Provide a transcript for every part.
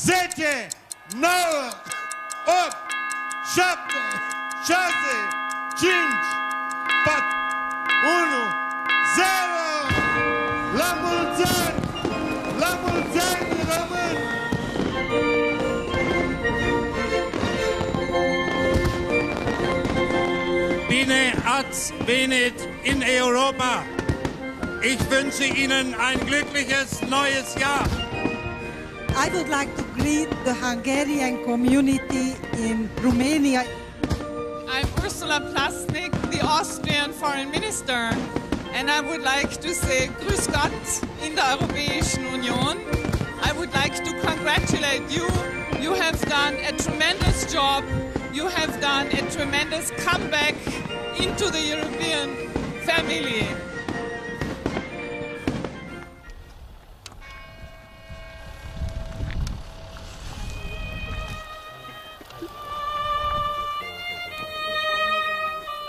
10, 9, 8, 7, 6, 5, 4, 1, 0! La mulți ani! La mulți ani români! Bine ați venit în Europa! Ich wünsche Ihnen ein glückliches neues Jahr! I would like to greet the Hungarian community in Romania. I'm Ursula Plassnik, the Austrian Foreign Minister, and I would like to say Grüß Gott in the European Union. I would like to congratulate you. You have done a tremendous job. You have done a tremendous comeback into the European family.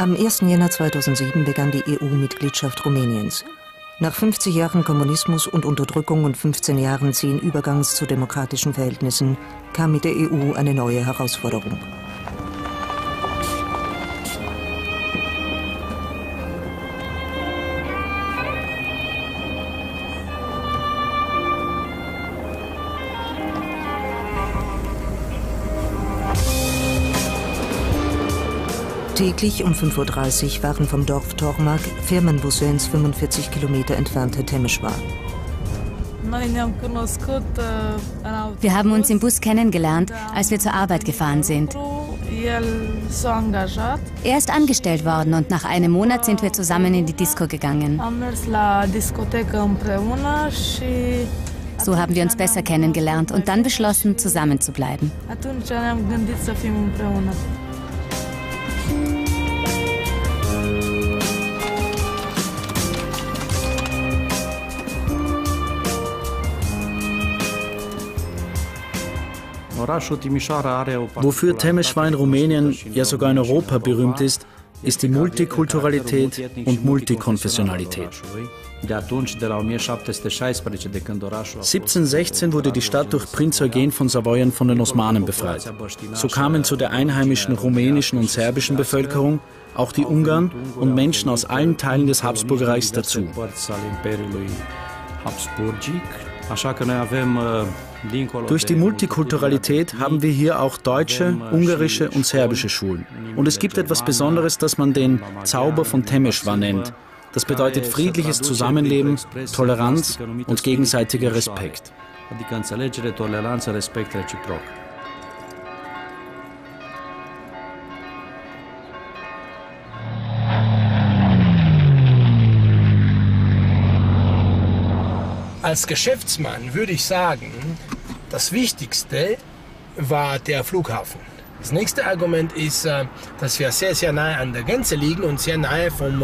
Am 1. Jänner 2007 begann die EU-Mitgliedschaft Rumäniens. Nach 50 Jahren Kommunismus und Unterdrückung und 15 Jahren zähen Übergangs zu demokratischen Verhältnissen kam mit der EU eine neue Herausforderung. Täglich um 5:30 Uhr waren vom Dorf Tormak Firmenbusse ins 45 Kilometer entfernte Temeswar. Wir haben uns im Bus kennengelernt, als wir zur Arbeit gefahren sind. Er ist angestellt worden und nach einem Monat sind wir zusammen in die Disco gegangen. So haben wir uns besser kennengelernt und dann beschlossen, zusammen zu bleiben. Wofür Temeswar in Rumänien, ja sogar in Europa berühmt ist, ist die Multikulturalität und Multikonfessionalität. 1716 wurde die Stadt durch Prinz Eugen von Savoyen von den Osmanen befreit. So kamen zu der einheimischen rumänischen und serbischen Bevölkerung auch die Ungarn und Menschen aus allen Teilen des Habsburgerreichs dazu. Durch die Multikulturalität haben wir hier auch deutsche, ungarische und serbische Schulen. Und es gibt etwas Besonderes, das man den Zauber von Temeswar nennt. Das bedeutet friedliches Zusammenleben, Toleranz und gegenseitiger Respekt. Als Geschäftsmann würde ich sagen, das Wichtigste war der Flughafen. Das nächste Argument ist, dass wir sehr, sehr nahe an der Grenze liegen und sehr nahe vom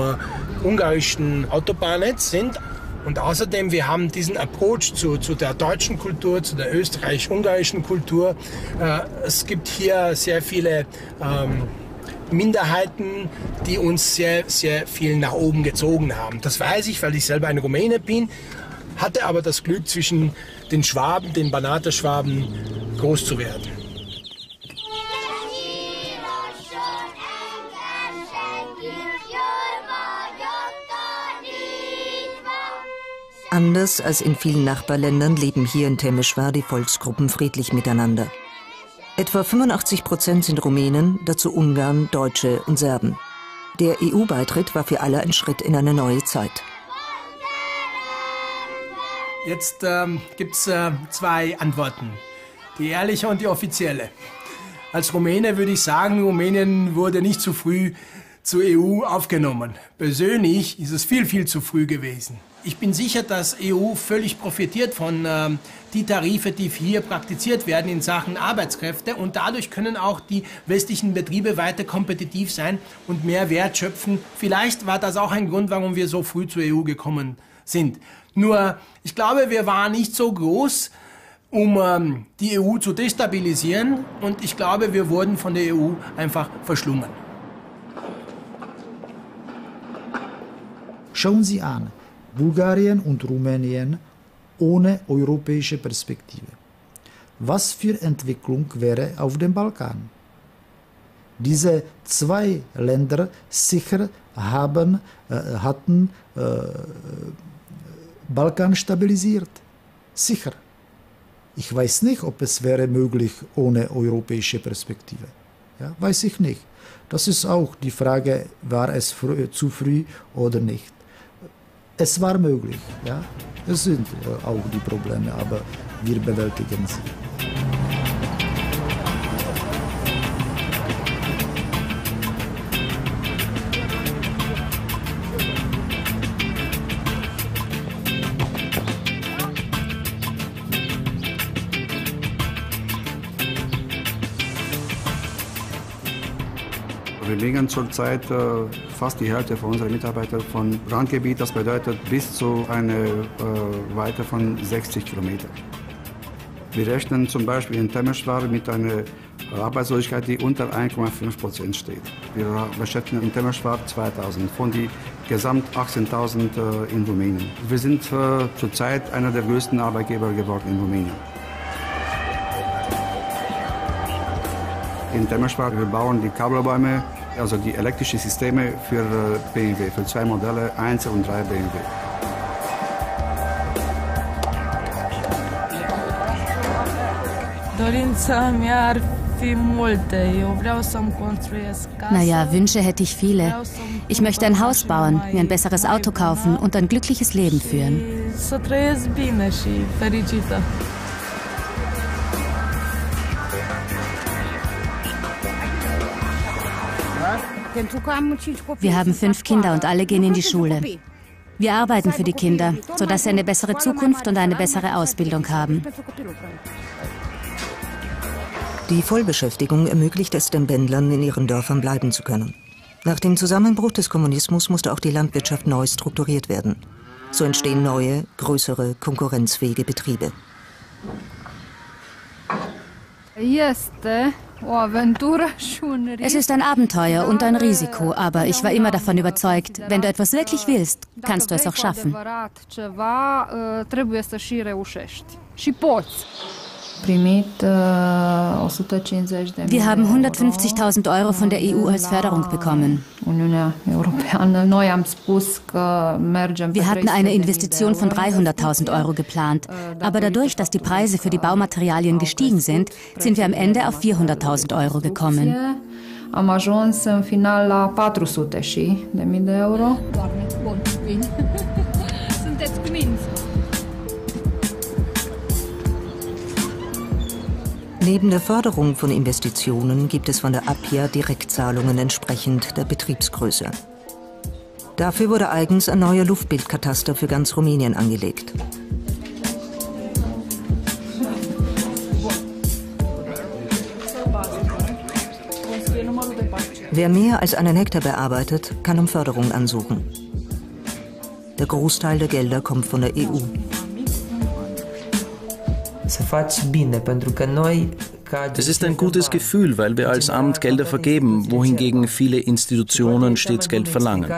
ungarischen Autobahnnetz sind. Und außerdem, wir haben diesen Approach zu der deutschen Kultur, zu der österreichisch-ungarischen Kultur. Es gibt hier sehr viele Minderheiten, die uns sehr, sehr viel nach oben gezogen haben. Das weiß ich, weil ich selber ein Rumäne bin. Hatte aber das Glück, zwischen den Schwaben, den Banater Schwaben, groß zu werden. Anders als in vielen Nachbarländern leben hier in Temeswar die Volksgruppen friedlich miteinander. Etwa 85% sind Rumänen, dazu Ungarn, Deutsche und Serben. Der EU-Beitritt war für alle ein Schritt in eine neue Zeit. Jetzt gibt es zwei Antworten, die ehrliche und die offizielle. Als Rumäne würde ich sagen, Rumänien wurde nicht zu früh zur EU aufgenommen. Persönlich ist es viel, viel zu früh gewesen. Ich bin sicher, dass EU völlig profitiert von die Tarife, die hier praktiziert werden in Sachen Arbeitskräfte. Und dadurch können auch die westlichen Betriebe weiter kompetitiv sein und mehr Wert schöpfen. Vielleicht war das auch ein Grund, warum wir so früh zur EU gekommen sind. Nur, ich glaube, wir waren nicht so groß, um die EU zu destabilisieren, und ich glaube, wir wurden von der EU einfach verschlungen. Schauen Sie an, Bulgarien und Rumänien ohne europäische Perspektive. was für Entwicklung wäre auf dem Balkan. Diese zwei Länder sicher hatten Balkan stabilisiert. Sicher. Ich weiß nicht, ob es wäre möglich ohne europäische Perspektive. Ja, weiß ich nicht. Das ist auch die Frage, war es zu früh oder nicht. Es war möglich. Ja? Es sind auch die Probleme, aber wir bewältigen sie. Wir legen zurzeit fast die Hälfte von unseren Mitarbeitern von Randgebiet, das bedeutet bis zu einer Weite von 60 Kilometern. Wir rechnen zum Beispiel in Temeswar mit einer Arbeitslosigkeit, die unter 1,5% steht. Wir beschäftigen in Temeswar 2.000 von den gesamt 18.000 in Rumänien. Wir sind zurzeit einer der größten Arbeitgeber geworden in Rumänien. In Temeswar, wir bauen die Kabelbäume, also die elektrischen Systeme für BMW, für zwei Modelle, 1 und 3 BMW. Dorința mea ar fi multe. Eu vreau să-mi construiesc casă. Naja, Wünsche hätte ich viele. Ich möchte ein Haus bauen, mir ein besseres Auto kaufen und ein glückliches Leben führen. Să trăiesc bine și fericită. Wir haben 5 Kinder und alle gehen in die Schule. Wir arbeiten für die Kinder, sodass sie eine bessere Zukunft und eine bessere Ausbildung haben. Die Vollbeschäftigung ermöglicht es den Pendlern, in ihren Dörfern bleiben zu können. Nach dem Zusammenbruch des Kommunismus musste auch die Landwirtschaft neu strukturiert werden. So entstehen neue, größere, konkurrenzfähige Betriebe. Es ist ein Abenteuer und ein Risiko, aber ich war immer davon überzeugt, wenn du etwas wirklich willst, kannst du es auch schaffen. Wir haben 150.000 Euro von der EU als Förderung bekommen. Wir hatten eine Investition von 300.000 Euro geplant, aber dadurch, dass die Preise für die Baumaterialien gestiegen sind, sind wir am Ende auf 400.000 Euro gekommen. Neben der Förderung von Investitionen gibt es von der APIA Direktzahlungen entsprechend der Betriebsgröße. Dafür wurde eigens ein neuer Luftbildkataster für ganz Rumänien angelegt. Wer mehr als einen Hektar bearbeitet, kann um Förderung ansuchen. Der Großteil der Gelder kommt von der EU. Es ist ein gutes Gefühl, weil wir als Amt Gelder vergeben, wohingegen viele Institutionen stets Geld verlangen.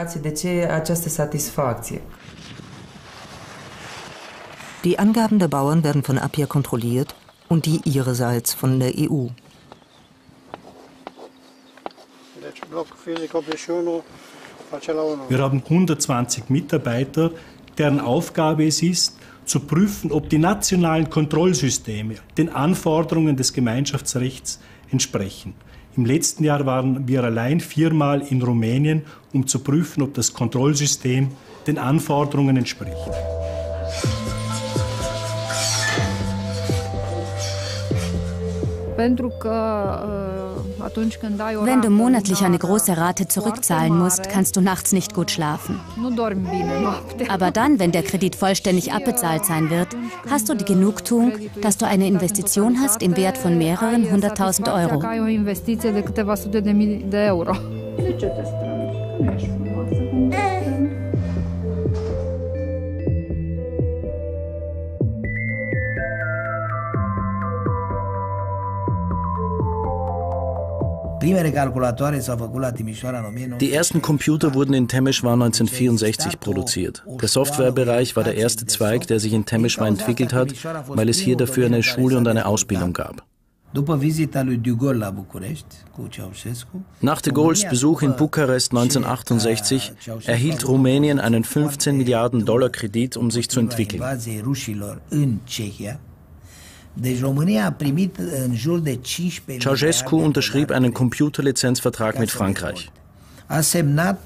Die Angaben der Bauern werden von APIA kontrolliert und die ihrerseits von der EU. Wir haben 120 Mitarbeiter, deren Aufgabe es ist, zu prüfen, ob die nationalen Kontrollsysteme den Anforderungen des Gemeinschaftsrechts entsprechen. Im letzten Jahr waren wir allein 4-mal in Rumänien, um zu prüfen, ob das Kontrollsystem den Anforderungen entspricht. Wenn du monatlich eine große Rate zurückzahlen musst, kannst du nachts nicht gut schlafen. Aber dann, wenn der Kredit vollständig abbezahlt sein wird, hast du die Genugtuung, dass du eine Investition hast im Wert von mehreren 100.000 Euro. Die ersten Computer wurden in Temeswar 1964 produziert. Der Softwarebereich war der erste Zweig, der sich in Temeswar entwickelt hat, weil es hier dafür eine Schule und eine Ausbildung gab. Nach de Gaulles Besuch in Bukarest 1968 erhielt Rumänien einen 15 Milliarden $ Kredit, um sich zu entwickeln. Ceaușescu unterschrieb einen Computerlizenzvertrag mit Frankreich. A semnat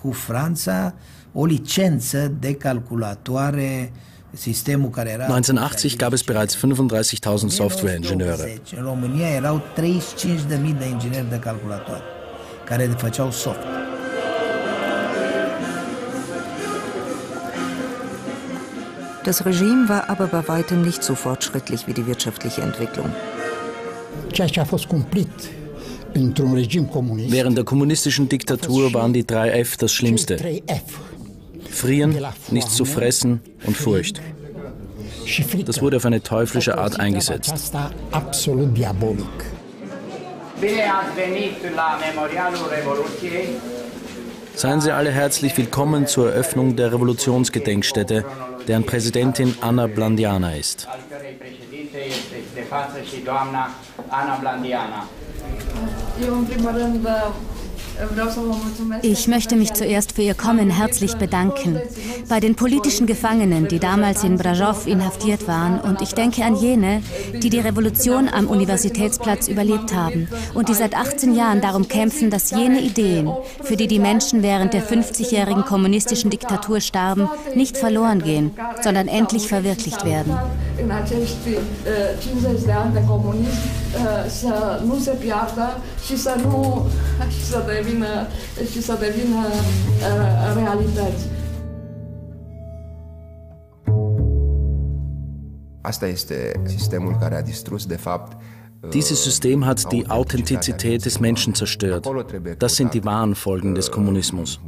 cu Franța o licență de calculatoare. 1980 gab es bereits 35.000 Softwareingenieure. Das Regime war aber bei weitem nicht so fortschrittlich wie die wirtschaftliche Entwicklung. Während der kommunistischen Diktatur waren die 3F das Schlimmste. Frieren, nichts zu fressen und Furcht. Das wurde auf eine teuflische Art eingesetzt. Seien Sie alle herzlich willkommen zur Eröffnung der Revolutionsgedenkstätte, deren Präsidentin Ana Blandiana ist. Ich möchte mich zuerst für Ihr Kommen herzlich bedanken. Bei den politischen Gefangenen, die damals in Brașov inhaftiert waren, und ich denke an jene, die die Revolution am Universitätsplatz überlebt haben und die seit 18 Jahren darum kämpfen, dass jene Ideen, für die die Menschen während der 50-jährigen kommunistischen Diktatur starben, nicht verloren gehen, sondern endlich verwirklicht werden. Dieses System hat die Authentizität des Menschen zerstört. Das sind die wahren Folgen des Kommunismus.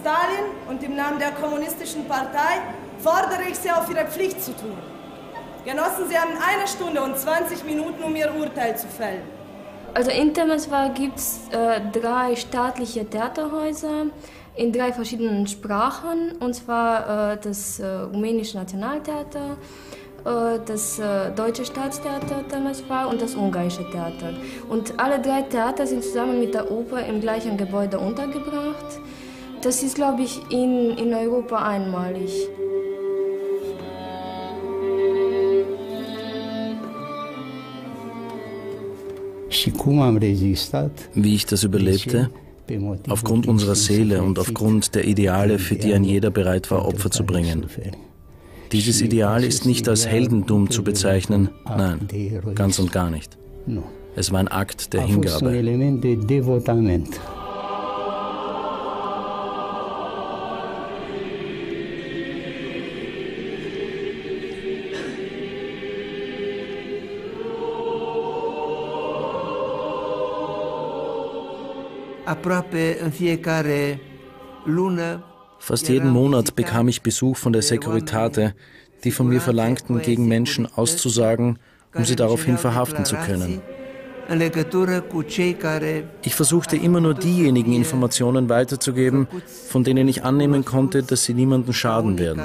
Stalin und im Namen der Kommunistischen Partei fordere ich Sie auf, Ihre Pflicht zu tun. Genossen, Sie haben 1 Stunde und 20 Minuten, um Ihr Urteil zu fällen. Also in Temeswar gibt es 3 staatliche Theaterhäuser in 3 verschiedenen Sprachen, und zwar das rumänische Nationaltheater, das Deutsche Staatstheater Temeswar und das Ungarische Theater. Und alle 3 Theater sind zusammen mit der Oper im gleichen Gebäude untergebracht. Das ist, glaube ich, in Europa einmalig. Wie ich das überlebte? Aufgrund unserer Seele und aufgrund der Ideale, für die ein jeder bereit war, Opfer zu bringen. Dieses Ideal ist nicht als Heldentum zu bezeichnen, nein, ganz und gar nicht. Es war ein Akt der Hingabe. Fast jeden Monat bekam ich Besuch von der Securitate, die von mir verlangten, gegen Menschen auszusagen, um sie daraufhin verhaften zu können. Ich versuchte immer nur diejenigen Informationen weiterzugeben, von denen ich annehmen konnte, dass sie niemandem schaden werden.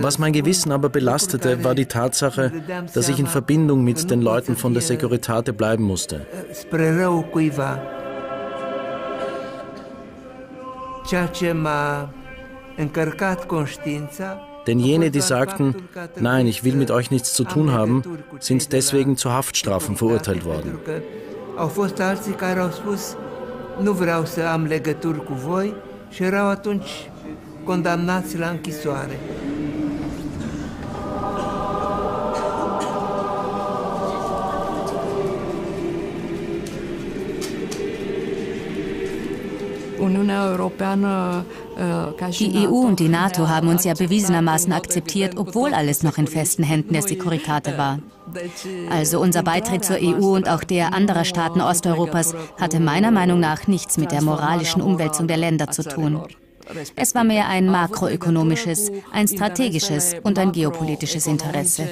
Was mein Gewissen aber belastete, war die Tatsache, dass ich in Verbindung mit den Leuten von der Securitate bleiben musste. Denn jene, die sagten, nein, ich will mit euch nichts zu tun haben, sind deswegen zu Haftstrafen verurteilt worden. Condamnați la închisoare. Die EU und die NATO haben uns ja bewiesenermaßen akzeptiert, obwohl alles noch in festen Händen der Securitate war. Also unser Beitritt zur EU und auch der anderer Staaten Osteuropas hatte meiner Meinung nach nichts mit der moralischen Umwälzung der Länder zu tun. Es war mehr ein makroökonomisches, ein strategisches und ein geopolitisches Interesse.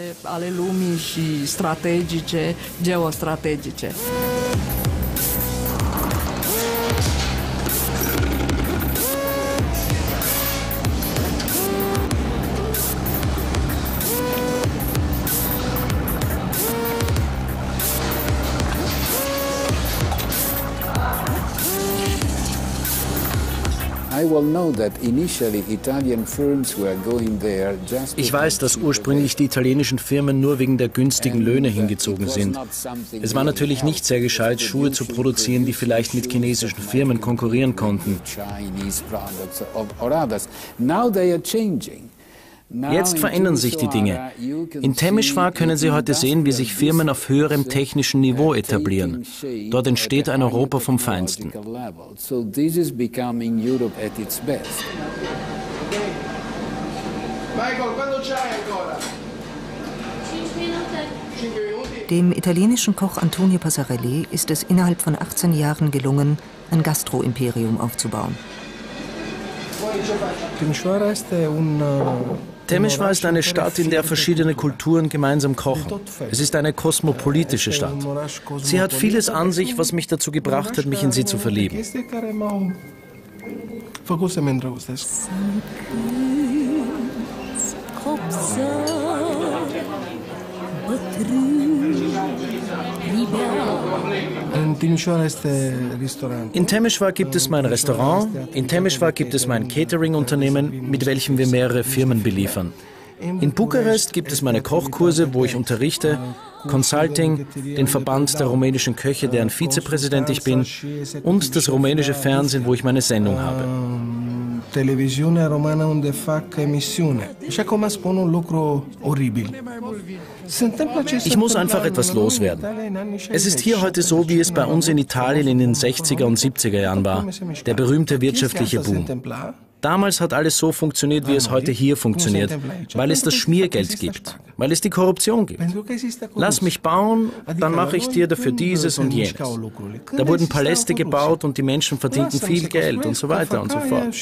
Ich weiß, dass ursprünglich die italienischen Firmen nur wegen der günstigen Löhne hingezogen sind. Es war natürlich nicht sehr gescheit, Schuhe zu produzieren, die vielleicht mit chinesischen Firmen konkurrieren konnten. Jetzt verändern sich die Dinge. In Temeswar können Sie heute sehen, wie sich Firmen auf höherem technischen Niveau etablieren. Dort entsteht ein Europa vom Feinsten. Dem italienischen Koch Antonio Passarelli ist es innerhalb von 18 Jahren gelungen, ein Gastroimperium aufzubauen. Temeswar ist eine Stadt, in der verschiedene Kulturen gemeinsam kochen. Es ist eine kosmopolitische Stadt. Sie hat vieles an sich, was mich dazu gebracht hat, mich in sie zu verlieben. In Temeswar gibt es mein Restaurant, in Temeswar gibt es mein Catering-Unternehmen, mit welchem wir mehrere Firmen beliefern. In Bukarest gibt es meine Kochkurse, wo ich unterrichte, Consulting, den Verband der rumänischen Köche, deren Vizepräsident ich bin, und das rumänische Fernsehen, wo ich meine Sendung habe. Televisiunea romană unde fac emisiune. Și acum spun un lucru oribil. Ich muss einfach etwas loswerden. Es ist hier heute so, wie es bei uns in Italien in den 60er und 70er Jahren war, der berühmte wirtschaftliche Boom. Damals hat alles so funktioniert, wie es heute hier funktioniert, weil es das Schmiergeld gibt, weil es die Korruption gibt. Lass mich bauen, dann mache ich dir dafür dieses und jenes. Da wurden Paläste gebaut und die Menschen verdienten viel Geld und so weiter und so fort.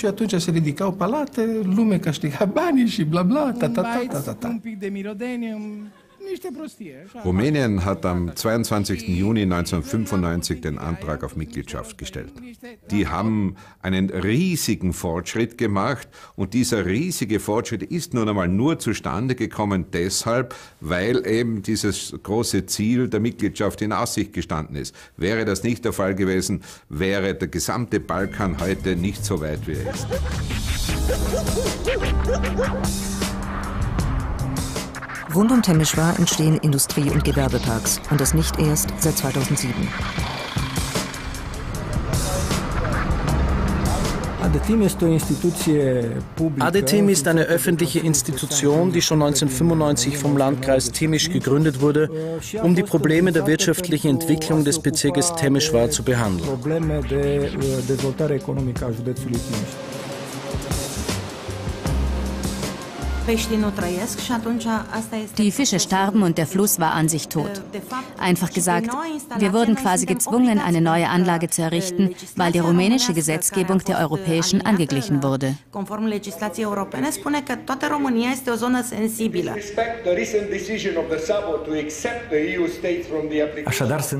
Rumänien hat am 22. Juni 1995 den Antrag auf Mitgliedschaft gestellt. Die haben einen riesigen Fortschritt gemacht und dieser riesige Fortschritt ist nun einmal nur zustande gekommen deshalb, weil eben dieses große Ziel der Mitgliedschaft in Aussicht gestanden ist. Wäre das nicht der Fall gewesen, wäre der gesamte Balkan heute nicht so weit wie er ist. Rund um Temeswar entstehen Industrie- und Gewerbeparks, und das nicht erst seit 2007. Adetim ist eine öffentliche Institution, die schon 1995 vom Landkreis Timiș gegründet wurde, um die Probleme der wirtschaftlichen Entwicklung des Bezirkes Temeswar zu behandeln. Die Fische starben und der Fluss war an sich tot. Einfach gesagt, wir wurden quasi gezwungen, eine neue Anlage zu errichten, weil die rumänische Gesetzgebung der europäischen angeglichen wurde.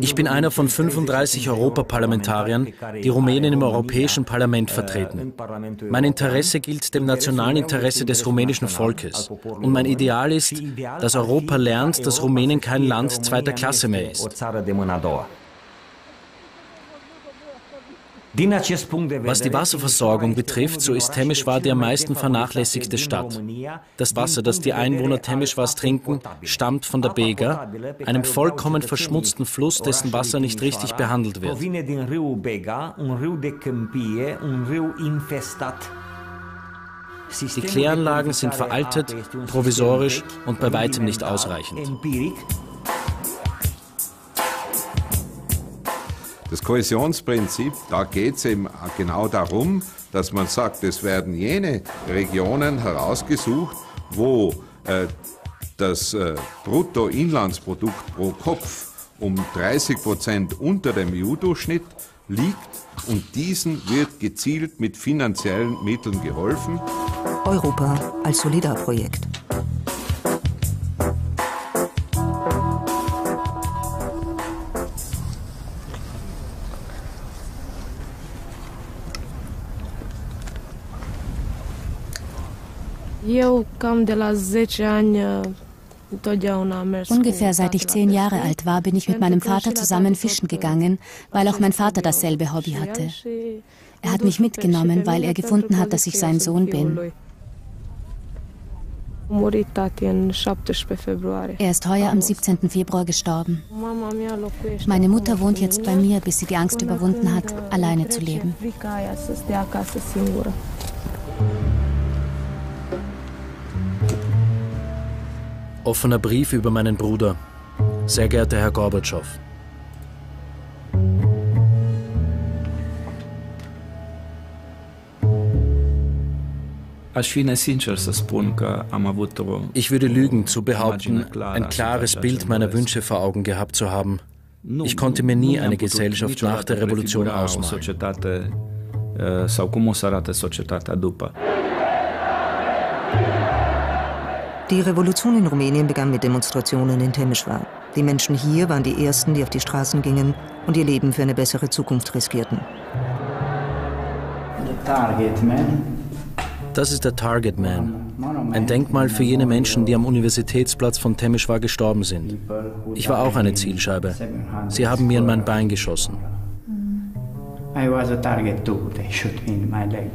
Ich bin einer von 35 Europaparlamentariern, die Rumänien im Europäischen Parlament vertreten. Mein Interesse gilt dem nationalen Interesse des rumänischen Volkes. Und mein Ideal ist, dass Europa lernt, dass Rumänien kein Land zweiter Klasse mehr ist. Was die Wasserversorgung betrifft, so ist Temeswar die am meisten vernachlässigte Stadt. Das Wasser, das die Einwohner Temeswars trinken, stammt von der Bega, einem vollkommen verschmutzten Fluss, dessen Wasser nicht richtig behandelt wird. Die Kläranlagen sind veraltet, provisorisch und bei weitem nicht ausreichend. Das Kohäsionsprinzip, da geht es eben genau darum, dass man sagt, es werden jene Regionen herausgesucht, wo das Bruttoinlandsprodukt pro Kopf um 30% unter dem EU-Durchschnitt liegt, und diesen wird gezielt mit finanziellen Mitteln geholfen. Europa als Solidarprojekt. Ungefähr seit ich 10 Jahre alt war, bin ich mit meinem Vater zusammen fischen gegangen, weil auch mein Vater dasselbe Hobby hatte. Er hat mich mitgenommen, weil er gefunden hat, dass ich sein Sohn bin. Er ist heuer am 17. Februar gestorben. Meine Mutter wohnt jetzt bei mir, bis sie die Angst überwunden hat, alleine zu leben. Offener Brief über meinen Bruder. Sehr geehrter Herr Gorbatschow. Ich würde lügen, zu behaupten, ein klares Bild meiner Wünsche vor Augen gehabt zu haben. Ich konnte mir nie eine Gesellschaft nach der Revolution ausmalen. Die Revolution in Rumänien begann mit Demonstrationen in Temeswar. Die Menschen hier waren die ersten, die auf die Straßen gingen und ihr Leben für eine bessere Zukunft riskierten. Das ist der Target Man, ein Denkmal für jene Menschen, die am Universitätsplatz von Temeswar gestorben sind. Ich war auch eine Zielscheibe. Sie haben mir in mein Bein geschossen. I was a target too. They shot me in my leg.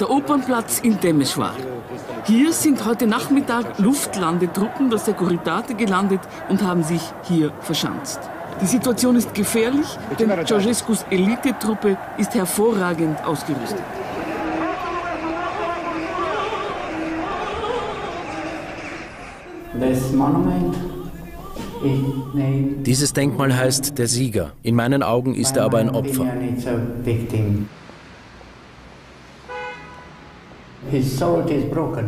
Der Opernplatz in Temeswar. Hier sind heute Nachmittag Luftlandetruppen der Securitate gelandet und haben sich hier verschanzt. Die Situation ist gefährlich, denn Ceaușescus Elitetruppe ist hervorragend ausgerüstet. Dieses Denkmal heißt der Sieger. In meinen Augen ist er aber ein Opfer.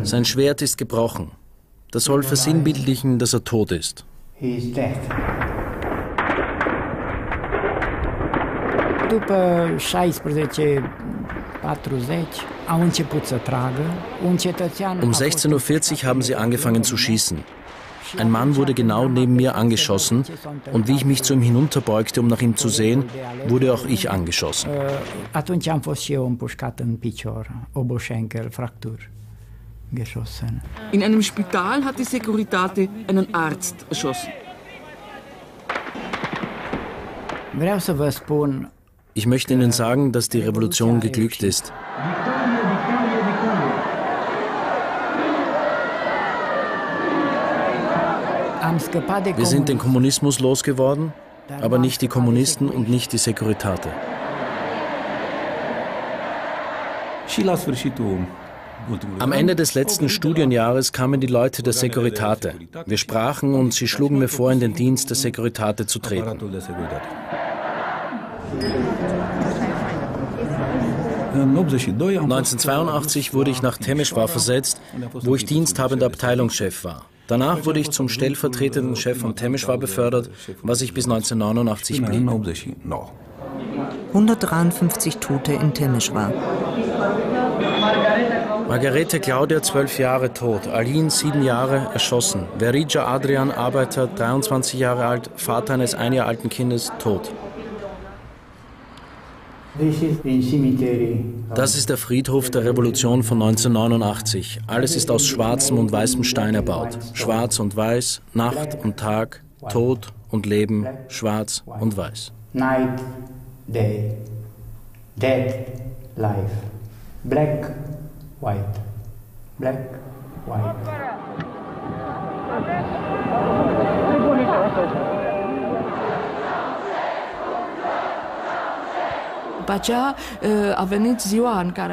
Sein Schwert ist gebrochen. Das soll versinnbildlichen, dass er tot ist. Um 16:40 Uhr haben sie angefangen zu schießen. Ein Mann wurde genau neben mir angeschossen, und wie ich mich zu ihm hinunterbeugte, um nach ihm zu sehen, wurde auch ich angeschossen. In einem Spital hat die Securitate einen Arzt erschossen. Ich möchte Ihnen sagen, dass die Revolution geglückt ist. Wir sind den Kommunismus losgeworden, aber nicht die Kommunisten und nicht die Securitate. Am Ende des letzten Studienjahres kamen die Leute der Securitate. Wir sprachen und sie schlugen mir vor, in den Dienst der Securitate zu treten. Ja. 1982 wurde ich nach Temeswar versetzt, wo ich diensthabender Abteilungschef war. Danach wurde ich zum stellvertretenden Chef von Temeswar befördert, was ich bis 1989 blieb. 153 Tote in Temeswar. Margarete Claudia, 12 Jahre, tot. Alin, 7 Jahre, erschossen. Verija Adrian, Arbeiter, 23 Jahre alt, Vater eines 1 Jahr alten Kindes, tot. Das ist der Friedhof der Revolution von 1989. Alles ist aus schwarzem und weißem Stein erbaut. Schwarz und weiß, Nacht und Tag, Tod und Leben, schwarz und weiß. Night, day, death, life, black, white, black, white.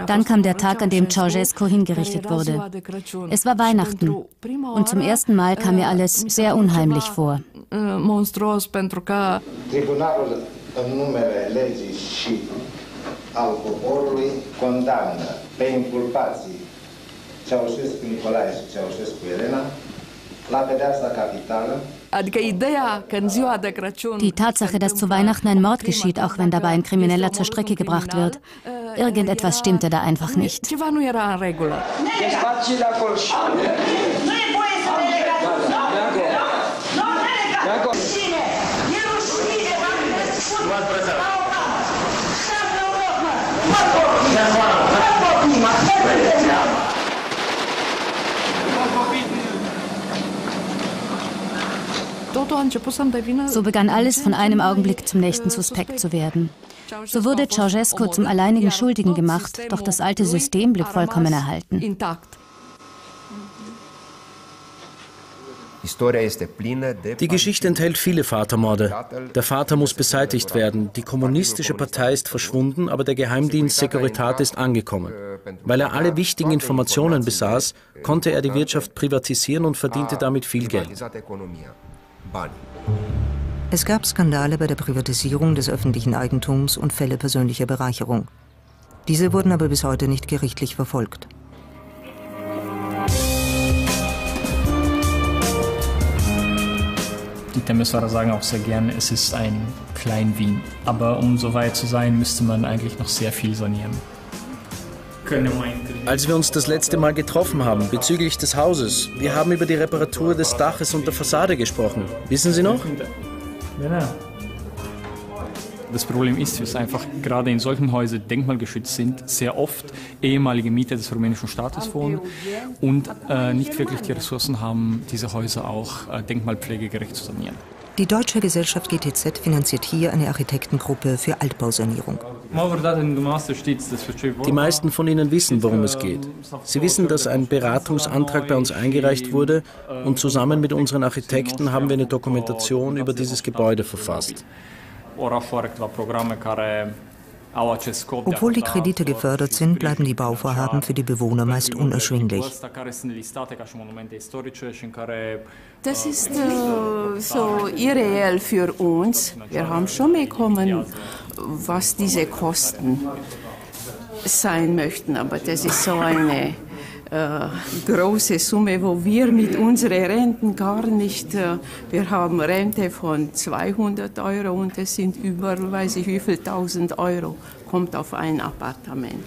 Dann kam der Tag, an dem Ceaușescu hingerichtet wurde. Es war Weihnachten und zum ersten Mal kam mir alles sehr unheimlich vor. Tribunalul, în numele legii și al poporului, condamnă pe inculpații Ceaușescu Nicolae și Ceaușescu Elena la pedeapsa capitală. Die Tatsache, dass zu Weihnachten ein Mord geschieht, auch wenn dabei ein Krimineller zur Strecke gebracht wird. Irgendetwas stimmte da einfach nicht. So begann alles von einem Augenblick zum nächsten suspekt zu werden. So wurde Ceaușescu zum alleinigen Schuldigen gemacht, doch das alte System blieb vollkommen erhalten. Die Geschichte enthält viele Vatermorde. Der Vater muss beseitigt werden. Die kommunistische Partei ist verschwunden, aber der Geheimdienst Securitate ist angekommen. Weil er alle wichtigen Informationen besaß, konnte er die Wirtschaft privatisieren und verdiente damit viel Geld. Es gab Skandale bei der Privatisierung des öffentlichen Eigentums und Fälle persönlicher Bereicherung. Diese wurden aber bis heute nicht gerichtlich verfolgt. Die Temeswarer sagen auch sehr gerne, es ist ein Klein-Wien. Aber um so weit zu sein, müsste man eigentlich noch sehr viel sanieren. Als wir uns das letzte Mal getroffen haben, bezüglich des Hauses, wir haben über die Reparatur des Daches und der Fassade gesprochen. Wissen Sie noch? Das Problem ist, dass einfach gerade in solchen Häusern denkmalgeschützt sind, sehr oft ehemalige Mieter des rumänischen Staates wohnen und nicht wirklich die Ressourcen haben, diese Häuser auch denkmalpflegegerecht zu sanieren. Die deutsche Gesellschaft GTZ finanziert hier eine Architektengruppe für Altbausanierung. Die meisten von Ihnen wissen, worum es geht. Sie wissen, dass ein Beratungsantrag bei uns eingereicht wurde und zusammen mit unseren Architekten haben wir eine Dokumentation über dieses Gebäude verfasst. Obwohl die Kredite gefördert sind, bleiben die Bauvorhaben für die Bewohner meist unerschwinglich. Das ist so irreal für uns. Wir haben schon bekommen, was diese Kosten sein möchten, aber das ist so eine große Summe, wo wir mit unseren Renten gar nicht, wir haben Rente von 200 € und das sind über, weiß ich wie viel, 1000 €, kommt auf ein Appartement.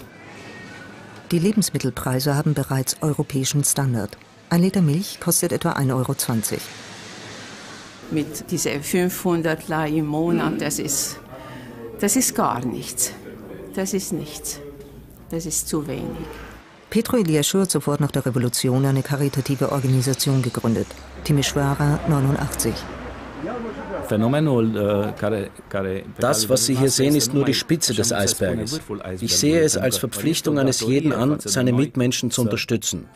Die Lebensmittelpreise haben bereits europäischen Standard. Ein Liter Milch kostet etwa 1,20 €. Mit diesen 500 Lei im Monat, das ist gar nichts. Das ist nichts. Das ist zu wenig. Petru Eliășcu hat sofort nach der Revolution eine karitative Organisation gegründet, Temeswara 89. Das, was Sie hier sehen, ist nur die Spitze des Eisberges. Ich sehe es als Verpflichtung eines jeden an, seine Mitmenschen zu unterstützen.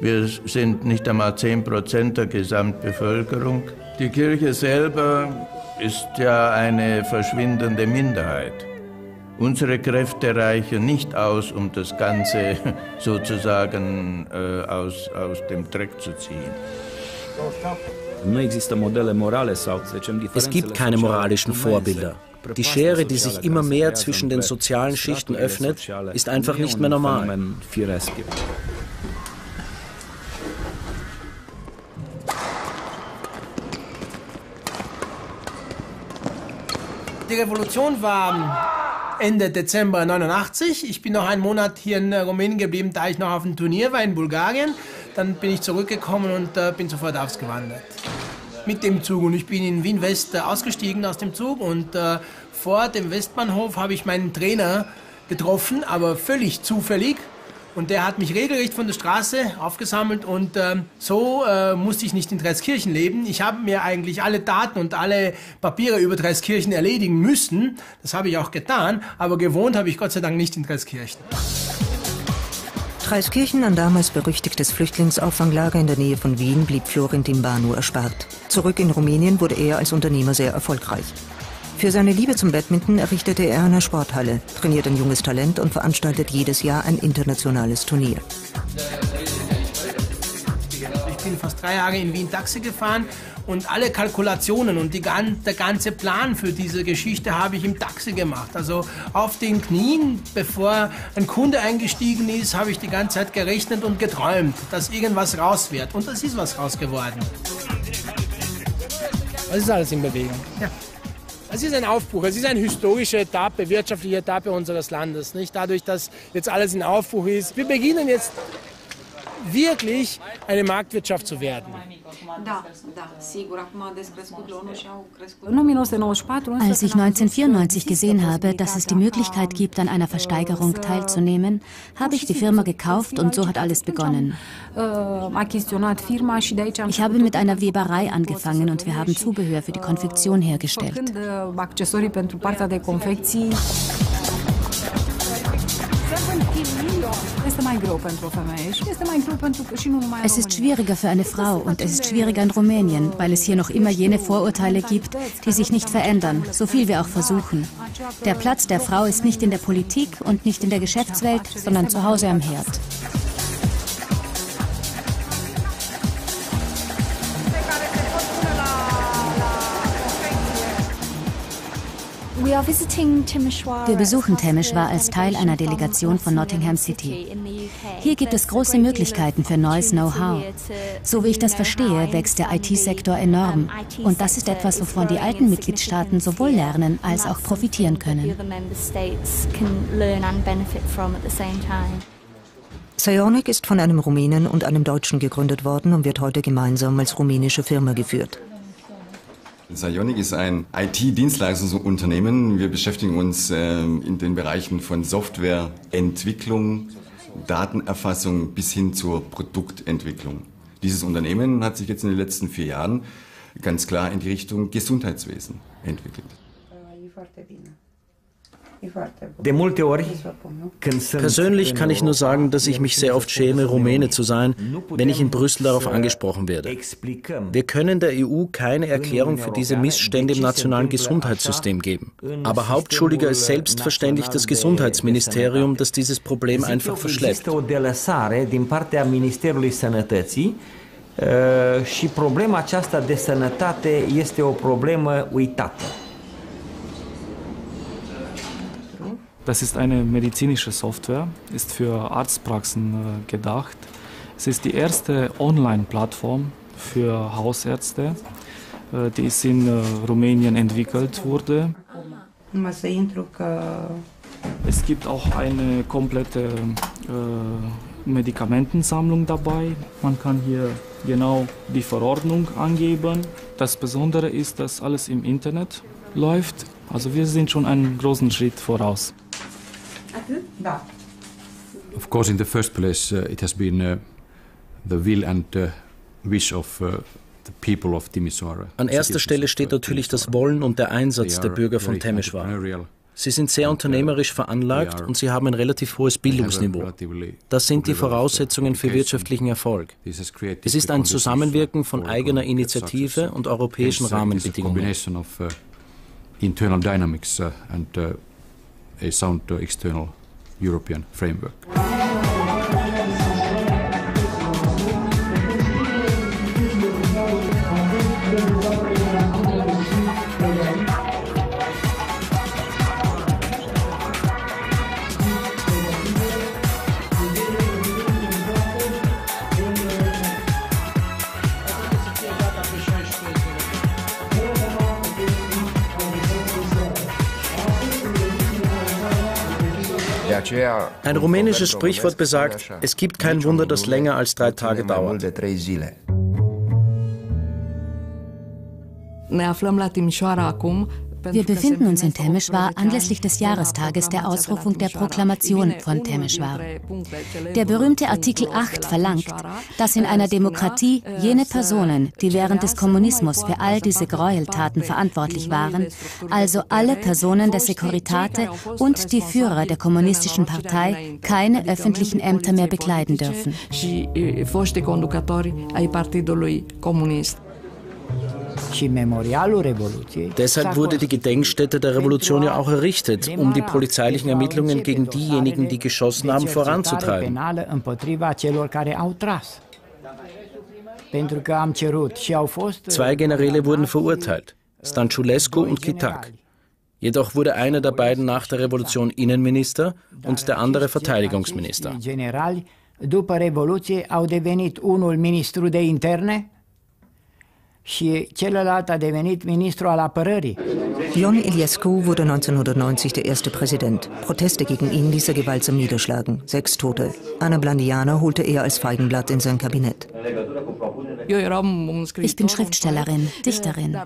Wir sind nicht einmal 10% der Gesamtbevölkerung. Die Kirche selber ist ja eine verschwindende Minderheit. Unsere Kräfte reichen nicht aus, um das Ganze sozusagen aus dem Dreck zu ziehen. Es gibt keine moralischen Vorbilder. Die Schere, die sich immer mehr zwischen den sozialen Schichten öffnet, ist einfach nicht mehr normal. Die Revolution war Ende Dezember 89. Ich bin noch einen Monat hier in Rumänien geblieben, da ich noch auf dem Turnier war in Bulgarien. Dann bin ich zurückgekommen und bin sofort ausgewandert mit dem Zug. Und ich bin in Wien West ausgestiegen aus dem Zug und vor dem Westbahnhof habe ich meinen Trainer getroffen, aber völlig zufällig. Und der hat mich regelrecht von der Straße aufgesammelt und so musste ich nicht in Treskirchen leben. Ich habe mir eigentlich alle Daten und alle Papiere über Treskirchen erledigen müssen. Das habe ich auch getan, aber gewohnt habe ich Gott sei Dank nicht in Treskirchen. Treskirchen, ein damals berüchtigtes Flüchtlingsauffanglager in der Nähe von Wien, blieb Florin Timbar nur erspart. Zurück in Rumänien wurde er als Unternehmer sehr erfolgreich. Für seine Liebe zum Badminton errichtete er eine Sporthalle, trainiert ein junges Talent und veranstaltet jedes Jahr ein internationales Turnier. Ich bin fast 3 Jahre in Wien Taxi gefahren und alle Kalkulationen und der ganze Plan für diese Geschichte habe ich im Taxi gemacht. Also auf den Knien, bevor ein Kunde eingestiegen ist, habe ich die ganze Zeit gerechnet und geträumt, dass irgendwas raus wird. Und es ist was raus geworden. Es ist alles in Bewegung. Ja. Es ist ein Aufbruch, es ist eine historische Etappe, wirtschaftliche Etappe unseres Landes. Nicht? Dadurch, dass jetzt alles in Aufbruch ist. Wir beginnen jetzt wirklich eine Marktwirtschaft zu werden. Als ich 1994 gesehen habe, dass es die Möglichkeit gibt, an einer Versteigerung teilzunehmen, habe ich die Firma gekauft und so hat alles begonnen. Ich habe mit einer Weberei angefangen und wir haben Zubehör für die Konfektion hergestellt. Es ist schwieriger für eine Frau und es ist schwieriger in Rumänien, weil es hier noch immer jene Vorurteile gibt, die sich nicht verändern, so viel wir auch versuchen. Der Platz der Frau ist nicht in der Politik und nicht in der Geschäftswelt, sondern zu Hause am Herd. Wir besuchen Temeswar als Teil einer Delegation von Nottingham City. Hier gibt es große Möglichkeiten für neues Know-how. So wie ich das verstehe, wächst der IT-Sektor enorm. Und das ist etwas, wovon die alten Mitgliedstaaten sowohl lernen als auch profitieren können. Zyonic ist von einem Rumänen und einem Deutschen gegründet worden und wird heute gemeinsam als rumänische Firma geführt. Zyonic ist ein IT-Dienstleistungsunternehmen. Wir beschäftigen uns in den Bereichen von Softwareentwicklung, Datenerfassung bis hin zur Produktentwicklung. Dieses Unternehmen hat sich jetzt in den letzten 4 Jahren ganz klar in die Richtung Gesundheitswesen entwickelt. Persönlich kann ich nur sagen, dass ich mich sehr oft schäme, Rumäne zu sein, wenn ich in Brüssel darauf angesprochen werde. Wir können der EU keine Erklärung für diese Missstände im nationalen Gesundheitssystem geben. Aber Hauptschuldiger ist selbstverständlich das Gesundheitsministerium, das dieses Problem einfach verschleppt. Das ist eine medizinische Software, ist für Arztpraxen gedacht. Es ist die erste Online-Plattform für Hausärzte, die ist in Rumänien entwickelt wurde. Es gibt auch eine komplette Medikamentensammlung dabei. Man kann hier genau die Verordnung angeben. Das Besondere ist, dass alles im Internet läuft. Also wir sind schon einen großen Schritt voraus. Of course, in the first place, it has been the will and wish of the people of Temeswar. An erster Stelle steht natürlich das Wollen und der Einsatz der Bürger von Temeswar. Sie sind sehr unternehmerisch veranlagt und sie haben ein relativ hohes Bildungsniveau. Das sind die Voraussetzungen für wirtschaftlichen Erfolg. Es ist ein Zusammenwirken von eigener Initiative und europäischen Rahmenbedingungen. Internal dynamics and a sound external European framework. Ein rumänisches Sprichwort besagt, es gibt kein Wunder, das länger als 3 Tage dauert. Wir befinden uns in Temeswar anlässlich des Jahrestages der Ausrufung der Proklamation von Temeswar. Der berühmte Artikel 8 verlangt, dass in einer Demokratie jene Personen, die während des Kommunismus für all diese Gräueltaten verantwortlich waren, also alle Personen der Securitate und die Führer der kommunistischen Partei, keine öffentlichen Ämter mehr bekleiden dürfen. Deshalb wurde die Gedenkstätte der Revolution ja auch errichtet, um die polizeilichen Ermittlungen gegen diejenigen, die geschossen haben, voranzutreiben. Zwei Generäle wurden verurteilt, Stanciulescu und Kitak. Jedoch wurde einer der beiden nach der Revolution Innenminister und der andere Verteidigungsminister. Ion Iliescu wurde 1990 der erste Präsident. Proteste gegen ihn ließ er gewaltsam niederschlagen. 6 Tote. Ana Blandiana holte er als Feigenblatt in sein Kabinett. Ich bin Schriftstellerin, Dichterin.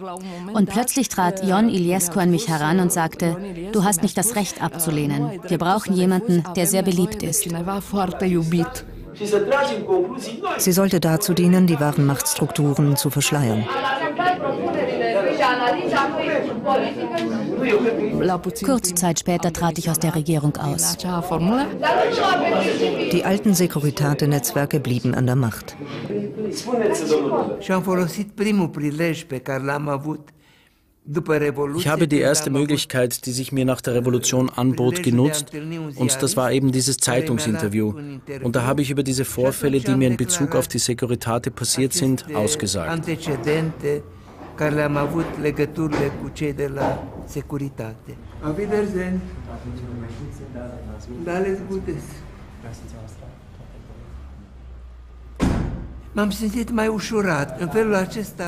Und plötzlich trat Ion Iliescu an mich heran und sagte, du hast nicht das Recht abzulehnen. Wir brauchen jemanden, der sehr beliebt ist. Sie sollte dazu dienen, die wahren Machtstrukturen zu verschleiern. Kurze Zeit später trat ich aus der Regierung aus. Die alten Securitate-Netzwerke blieben an der Macht. Ich habe die erste Möglichkeit, die sich mir nach der Revolution anbot, genutzt, und das war eben dieses Zeitungsinterview. Und da habe ich über diese Vorfälle, die mir in Bezug auf die Securitate passiert sind, ausgesagt.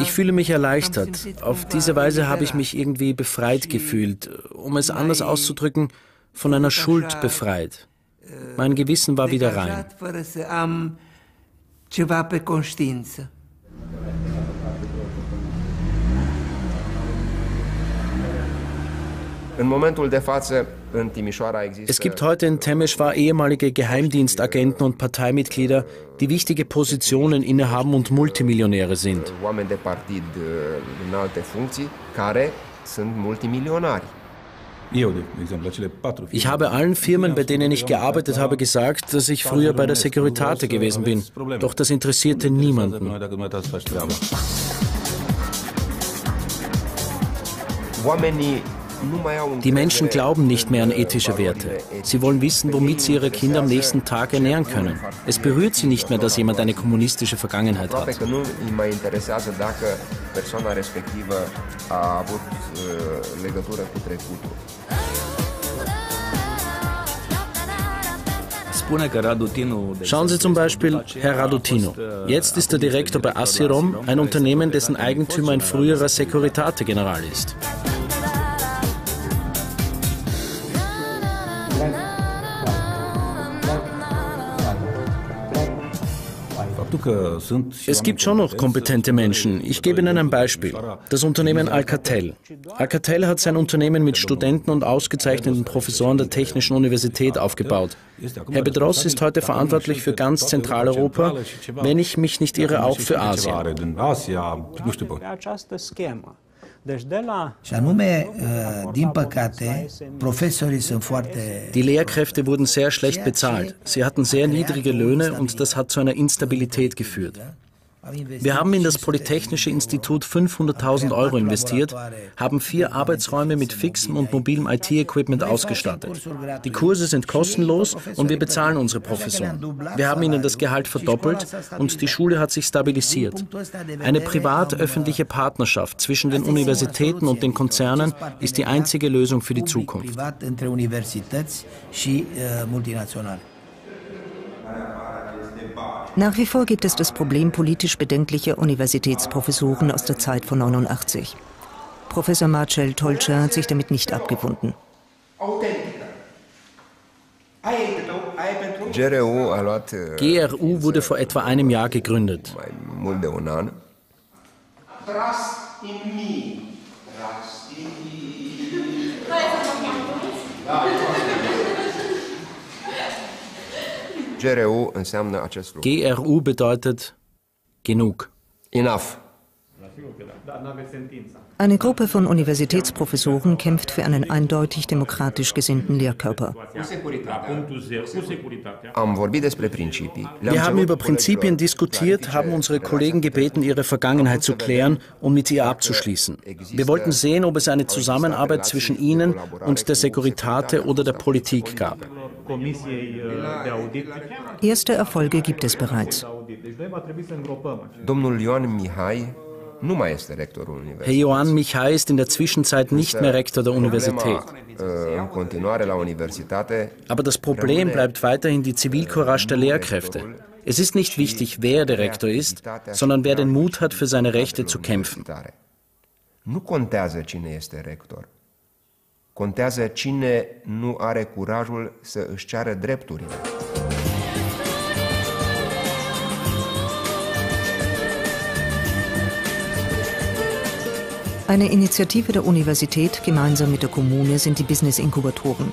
Ich fühle mich erleichtert. Auf diese Weise habe ich mich irgendwie befreit gefühlt. Um es anders auszudrücken, von einer Schuld befreit. Mein Gewissen war wieder rein. Es gibt heute in Temeswar ehemalige Geheimdienstagenten und Parteimitglieder, die wichtige Positionen innehaben und Multimillionäre sind. Ich habe allen Firmen, bei denen ich gearbeitet habe, gesagt, dass ich früher bei der Securitate gewesen bin. Doch das interessierte niemanden. Die Menschen glauben nicht mehr an ethische Werte. Sie wollen wissen, womit sie ihre Kinder am nächsten Tag ernähren können. Es berührt sie nicht mehr, dass jemand eine kommunistische Vergangenheit hat. Schauen Sie zum Beispiel Herr Radutino. Jetzt ist er Direktor bei Asirom, ein Unternehmen, dessen Eigentümer ein früherer Securitate-General ist. Es gibt schon noch kompetente Menschen. Ich gebe Ihnen ein Beispiel. Das Unternehmen Alcatel. Alcatel hat sein Unternehmen mit Studenten und ausgezeichneten Professoren der Technischen Universität aufgebaut. Herr Bedros ist heute verantwortlich für ganz Zentraleuropa, wenn ich mich nicht irre, auch für Asien. Die Lehrkräfte wurden sehr schlecht bezahlt. Sie hatten sehr niedrige Löhne und das hat zu einer Instabilität geführt. Wir haben in das Polytechnische Institut 500.000 € investiert, haben 4 Arbeitsräume mit fixem und mobilem IT-Equipment ausgestattet. Die Kurse sind kostenlos und wir bezahlen unsere Professoren. Wir haben ihnen das Gehalt verdoppelt und die Schule hat sich stabilisiert. Eine privat-öffentliche Partnerschaft zwischen den Universitäten und den Konzernen ist die einzige Lösung für die Zukunft. Nach wie vor gibt es das Problem politisch bedenklicher Universitätsprofessoren aus der Zeit von 89. Professor Marcel Tolcher hat sich damit nicht abgewunden. GRU wurde vor etwa einem Jahr gegründet. GRU bedeutet genug. Enough. Eine Gruppe von Universitätsprofessoren kämpft für einen eindeutig demokratisch gesinnten Lehrkörper. Wir haben über Prinzipien diskutiert, haben unsere Kollegen gebeten, ihre Vergangenheit zu klären und mit ihr abzuschließen. Wir wollten sehen, ob es eine Zusammenarbeit zwischen ihnen und der Securitate oder der Politik gab. Erste Erfolge gibt es bereits. Herr Johann Michai ist in der Zwischenzeit nicht mehr Rektor der Universität. Aber das Problem bleibt weiterhin die Zivilcourage der Lehrkräfte. Es ist nicht wichtig, wer der Rektor ist, sondern wer den Mut hat, für seine Rechte zu kämpfen. Contează cine nu are curajul să își ceară drepturile. Eine Initiative der Universität gemeinsam mit der Kommune sind die Business-Inkubatoren.